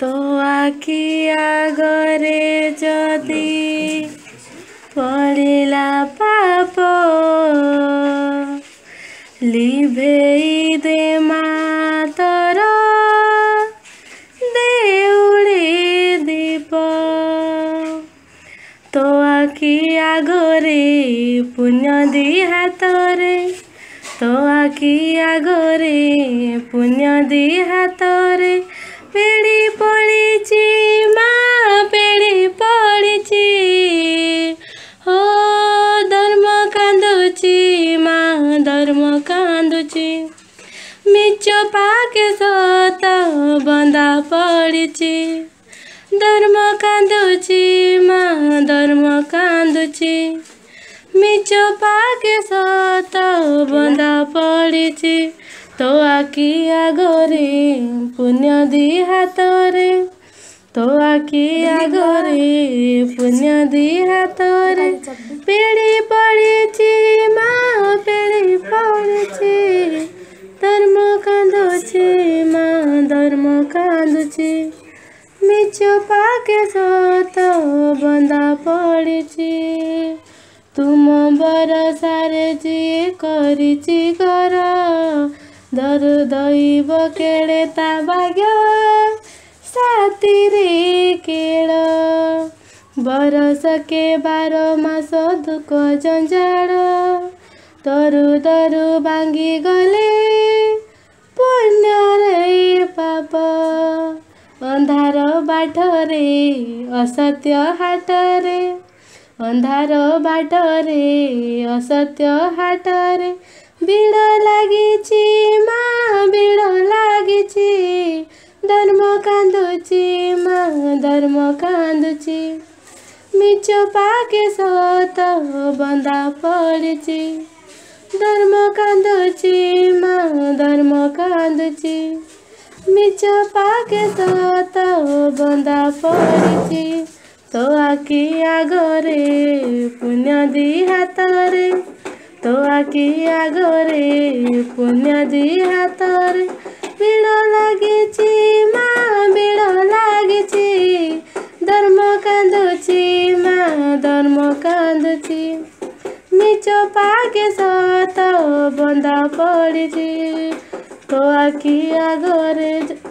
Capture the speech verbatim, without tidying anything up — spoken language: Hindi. तो आखि आगरे जदि पड़िला पाप लिभेई दे मा तोर देउली दीप तो आखि आगरे पुण्य दी हातरे तो आखि आगरे पुण्य दी हातरे पेड़ी पड़ी माँ पेड़ी पड़ी हो धर्म कांदुची माँ धर्म कांदुची मिच पाके सत बंदा पड़ी धर्म कांदुची माँ धर्म कांदुची मिच पाके सत बंदा पड़ी तो आखि आगरे पुण्य दी हातरे तो आखि आगरे पुण्य दी हातरे पीढ़ी पड़ी माँ पीढ़ी पड़ी धर्म कांदुची माँ धर्म कांदुची मिच पाके सत बंदा पड़ी तुम बरसारे जी करिची घर धर दैव केड़े ता भाग्य सातीरे केड़ बरस के बारो मास दुख जंजाड़ तरु तरु भांगी गले पुण्य रे पाप अंधार बाटरे असत्य हाटरे अंधार बाटरे असत्य हाटरे बीड़ लगी माँ बीड़ लगी धर्म कांदुची माँ धर्म कांदुची मिच पाके सत बंदा पड़ी धर्म कांदुची माँ धर्म कांदुची मिच पाके सत बंदा पड़ी तो आखि आगरे पुण्य दी हातरे तो आखि आगरे पुण्य दी हातरे बीड़ लगी माँ बीड़ लगी धर्म कांदुची माँ धर्म कांदुची मिच पाके सत बंदा पड़ी तो आखि आगरे।